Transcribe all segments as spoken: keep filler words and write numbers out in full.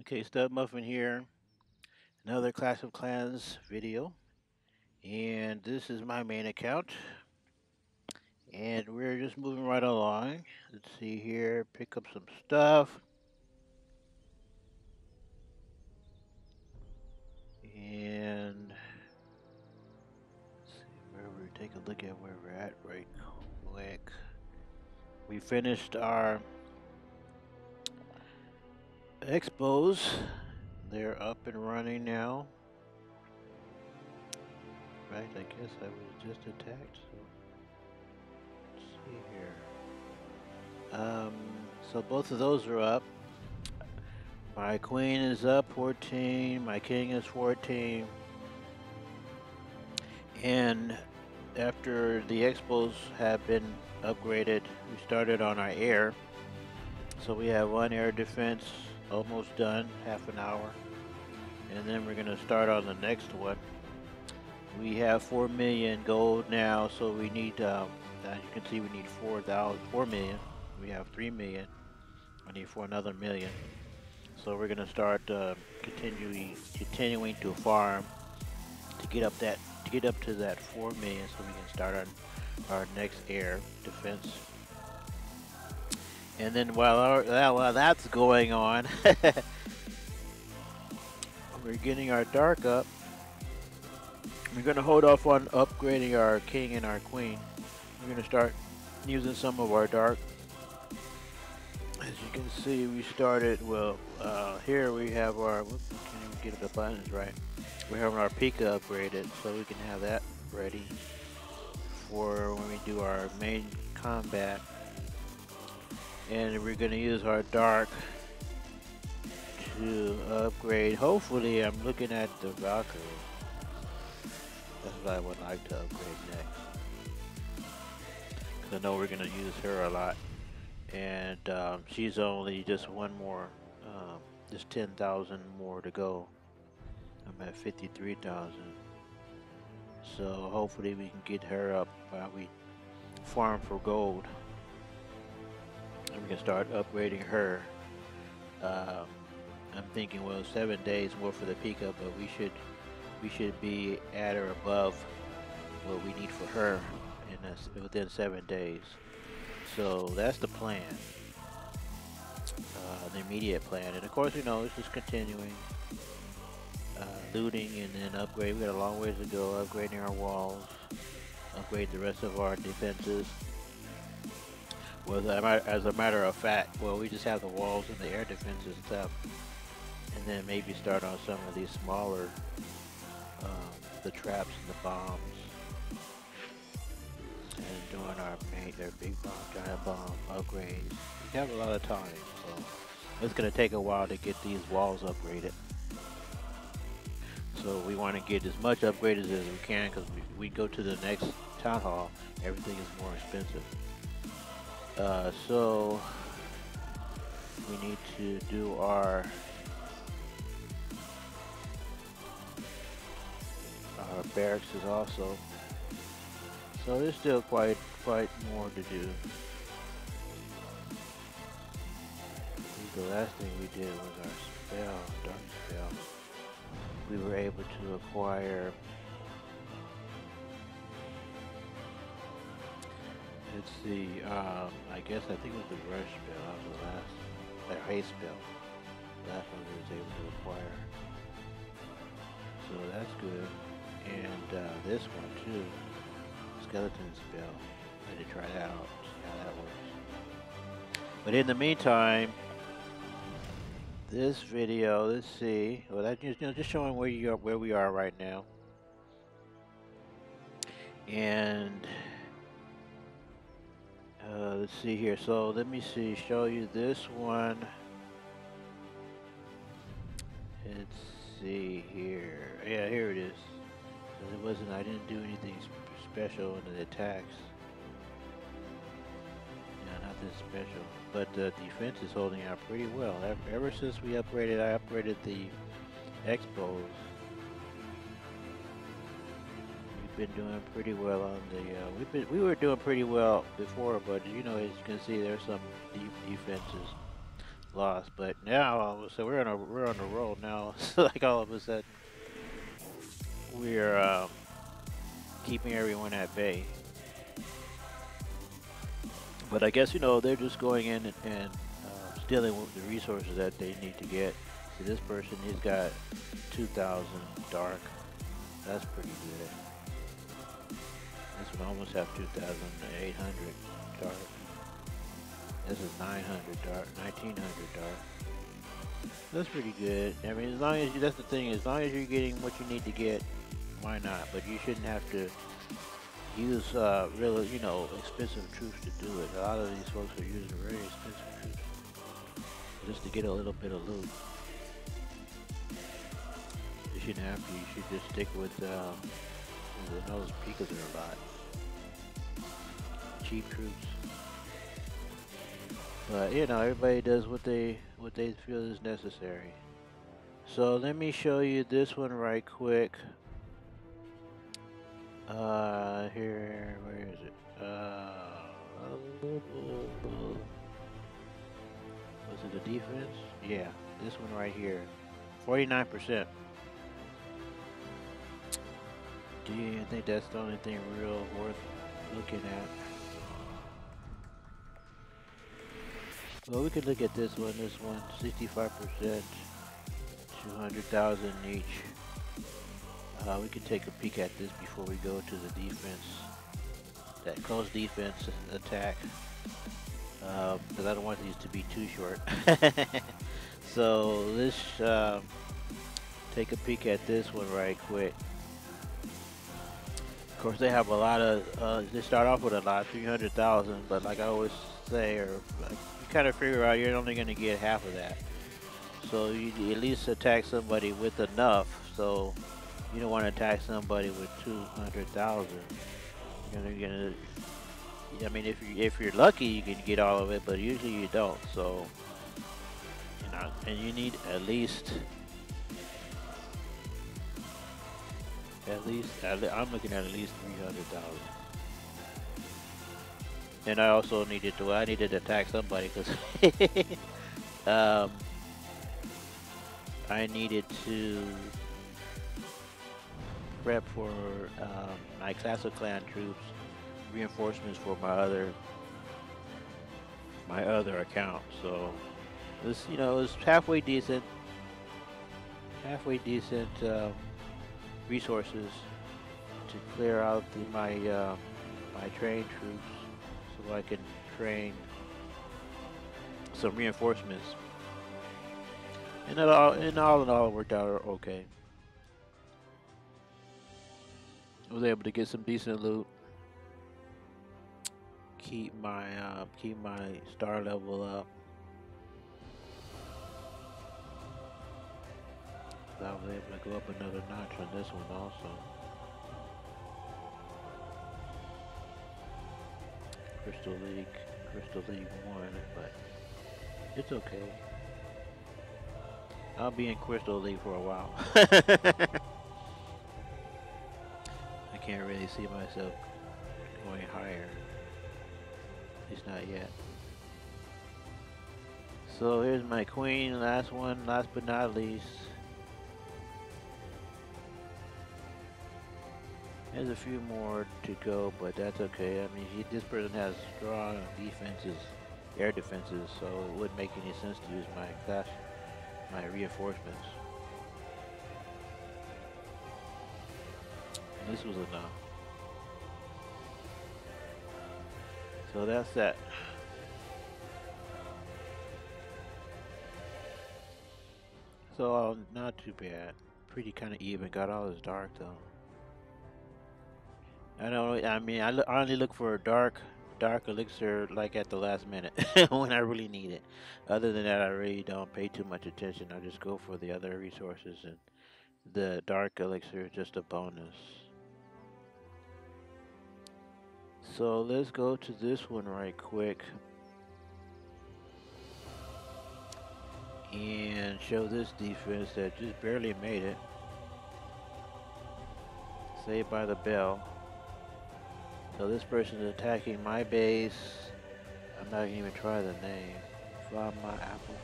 Okay, Studmuffin here. Another Class of Clans video. And this is my main account. And we're just moving right along. Let's see here, pick up some stuff. And let's see where we take a look at where we're at right now. Like we finished our X-Bows. They're up and running now. Right, I guess I was just attacked, so let's see here. Um, so both of those are up. My queen is up fourteen, my king is fourteen. And after the X-Bows have been upgraded, we started on our air. So we have one air defense almost done, half an hour. And then we're gonna start on the next one. We have four million gold now, so we need, um, as you can see, we need four thousand, four million. We have three million, I need for another million. So we're gonna start uh, continuing continuing to farm to get up that to get up to that four million, so we can start our our next air defense. And then while our, while that's going on, we're getting our dark up. We're gonna hold off on upgrading our king and our queen. We're gonna start using some of our dark. As you can see, we started, well, uh, here we have our, whoops, can't even get the buttons right. We're having our Pika upgraded, so we can have that ready for when we do our main combat. And we're gonna use our dark to upgrade. Hopefully, I'm looking at the Valkyrie. That's what I would like to upgrade next, because I know we're gonna use her a lot. And um, she's only just one more, um, just ten thousand more to go. I'm at fifty-three thousand. So hopefully we can get her up while we farm for gold. And we can start upgrading her. Um, I'm thinking, well, seven days more for the Pika, but we should we should be at or above what we need for her in a, within seven days. So that's the plan, uh, the immediate plan. And of course, you know, it's just continuing, uh, looting and then upgrade. We got a long ways to go, upgrading our walls, upgrade the rest of our defenses. Well, as a matter of fact, well, we just have the walls and the air defenses stuff. And then maybe start on some of these smaller, um, the traps and the bombs. And doing our major big bomb, giant bomb upgrades. We have a lot of time, so it's going to take a while to get these walls upgraded. So we want to get as much upgraded as we can, because we, we go to the next town hall, everything is more expensive. Uh, so we need to do our our barracks is also. So there's still quite, quite more to do. The last thing we did was our spell, dark spell. We were able to acquire, let's see, um, I guess I think it was the rush spell, that was the last, that haste spell. That's one we was able to acquire. So that's good. And uh, this one too. Skeleton spell. I need to try that out, see how that works. But in the meantime, this video, let's see. Well, that's just, you know, just showing where you are, where we are right now. And uh, let's see here. So let me see. Show you this one. Let's see here. Yeah, here it is. It wasn't. I didn't do anything special in the attacks. No, not this special. But the defense is holding out pretty well. Ever since we upgraded, I upgraded the X-Bows. We've been doing pretty well on the. Uh, we've been. We were doing pretty well before, but you know, as you can see, there's some deep defenses lost, but now so we're on a we're on a roll now. So like all of a sudden, we're um, keeping everyone at bay. But I guess you know they're just going in and, and uh, stealing the resources that they need to get. See, this person, he's got two thousand dark. That's pretty good. This one almost have two thousand eight hundred dark. This is nine hundred dark, nineteen hundred dark. That's pretty good. I mean, as long as you, that's the thing, as long as you're getting what you need to get, why not? But you shouldn't have to use uh, really, you know, expensive troops to do it. A lot of these folks are using very expensive troops just to get a little bit of loot. You shouldn't have to. You should just stick with um, those Pikas are a lot. Cheap troops. But you know, everybody does what they what they feel is necessary. So let me show you this one right quick. Uh, here, where is it? Uh, was it the defense? Yeah, this one right here, forty-nine percent. Do you think that's the only thing real worth looking at? Well, we could look at this one. This one, sixty-five percent, two hundred thousand each. Uh, we can take a peek at this before we go to the defense, that close defense attack, because um, I don't want these to be too short. So let's uh, take a peek at this one right quick. Of course, they have a lot of, uh, they start off with a lot, three hundred thousand, but like I always say, or uh, you kind of figure out you're only going to get half of that. So you at least attack somebody with enough. So you don't want to attack somebody with two hundred thousand. You're gonna, I mean, if you if you're lucky, you can get all of it, but usually you don't. So, you know, and you need at least, at least at, I'm looking at at least three hundred thousand. And I also needed to, I needed to attack somebody because um, I needed to prep for um, my Class of Clan troops, reinforcements for my other my other account. So this, you know, is halfway decent, halfway decent uh, resources to clear out the, my uh, my trained troops, so I can train some reinforcements. And it all, and all in all, it worked out okay. Was able to get some decent loot. Keep my uh, keep my star level up. So I was able to go up another notch on this one also. Crystal League, Crystal League one, but it's okay. I'll be in Crystal League for a while. Can't really see myself going higher, at least not yet. So here's my queen, last one, last but not least. There's a few more to go, but that's okay. I mean, he, this person has strong defenses, air defenses, so it wouldn't make any sense to use my class, my reinforcements. This was enough. So that's that. So uh, not too bad. Pretty kind of even. Got all this dark though. I don't. I mean, I, look, I only look for a dark, dark elixir like at the last minute when I really need it. Other than that, I really don't pay too much attention. I just go for the other resources, and the dark elixir is just a bonus. So let's go to this one right quick and show this defense that just barely made it. Saved by the bell. So this person is attacking my base. I'm not gonna even try the name. Flaw My Apple.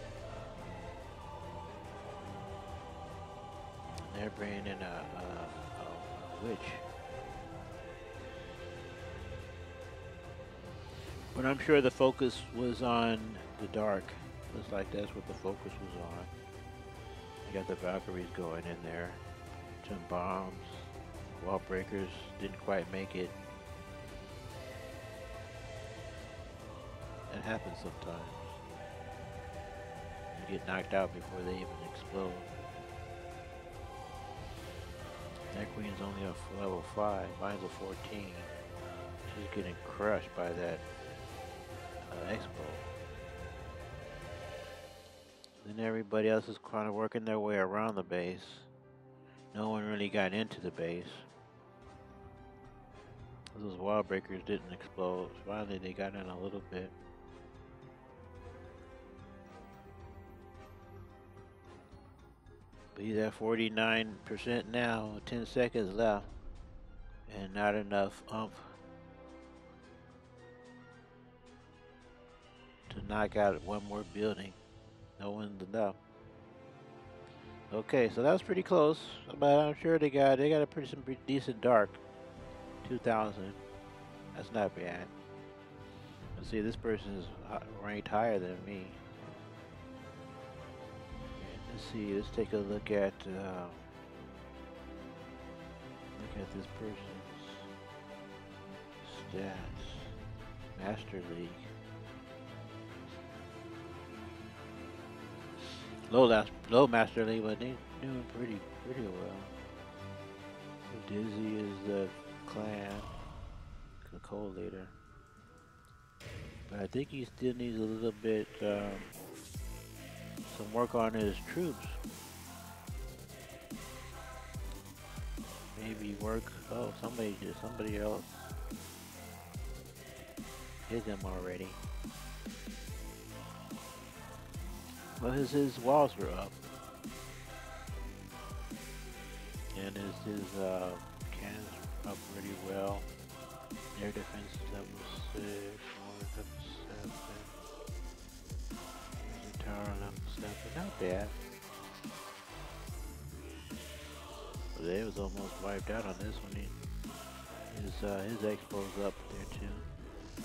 they're bringing in a, a, a, a witch. But I'm sure the focus was on the dark. Looks like that's what the focus was on. You got the Valkyries going in there. Some bombs. Wall breakers didn't quite make it. That happens sometimes. You get knocked out before they even explode. That queen's only a level five. Mine's a fourteen. She's getting crushed by that uh, X-Bow. Then everybody else is kind of working their way around the base. No one really got into the base. Those wall breakers didn't explode. Finally, they got in a little bit. But he's at forty-nine percent now, ten seconds left, and not enough oomph to knock out one more building. No one's enough. Okay, so that was pretty close, but I'm sure they got they got a pretty, some pretty decent dark. two thousand. That's not bad. Let's see, this person is ranked higher than me. Let's see. Let's take a look at uh, look at this person's stats. Master League. Low last low Master League, but they're doing pretty pretty well. Dizzy is the clan, the cold leader, but I think he still needs a little bit um, some work on his troops. Maybe work. Oh, somebody did. Somebody else hit them already. Well, his his walls were up, and his his uh, cannons up pretty well. Air defense level six, water level seven, the tower level seven, not bad. But they was almost wiped out on this one. He, his uh, his X-Bows up there too.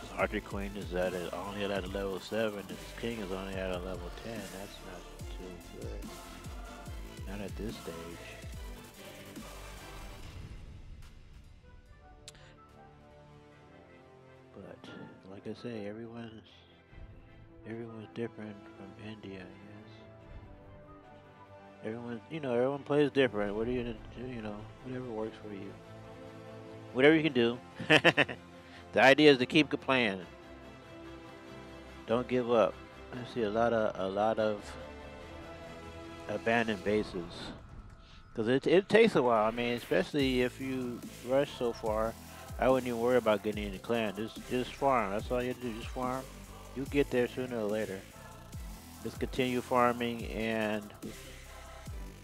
His Archer Queen is at a, only at a level seven. His King is only at a level ten. That's not too good. Not at this stage. Like I say, everyone's everyone's different from India. Yes, everyone, you know, everyone plays different. What are you gonna do? You know, whatever works for you, whatever you can do. The idea is to keep playing. Don't give up. I see a lot of a lot of abandoned bases because it it takes a while. I mean, especially if you rush so far. I wouldn't even worry about getting in the clan. Just, just farm. That's all you do. Just farm. You'll get there sooner or later. Just continue farming and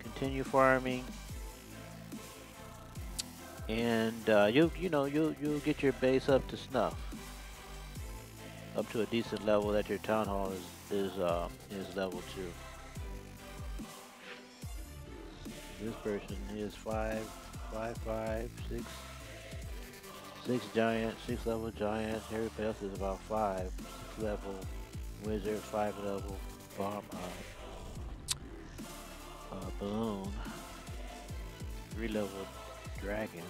continue farming, and uh, you you know you you'll get your base up to snuff, up to a decent level that your town hall is is uh, is level two. This person is five, five, five, six. Six giants, six level giants, everybody else is about five. Six level wizard, five level bomb uh, uh, balloon, three level dragon.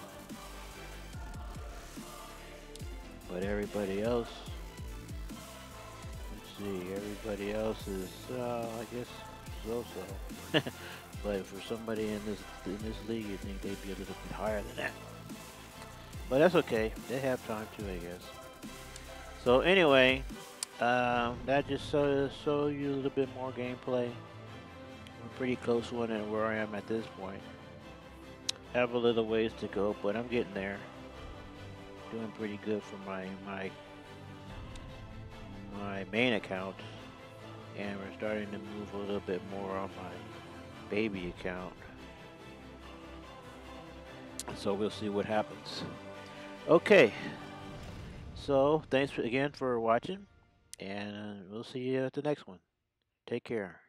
But everybody else, let's see, everybody else is, uh, I guess, so-so. But for somebody in this, in this league, you'd think they'd be a little bit higher than that. But that's okay. They have time too, I guess. So anyway, um, that just shows show you a little bit more gameplay. We're pretty close one and where I am at this point. Have a little ways to go, but I'm getting there. Doing pretty good for my my my main account, and we're starting to move a little bit more on my baby account. So we'll see what happens. Okay, so thanks again for watching, and we'll see you at the next one. Take care.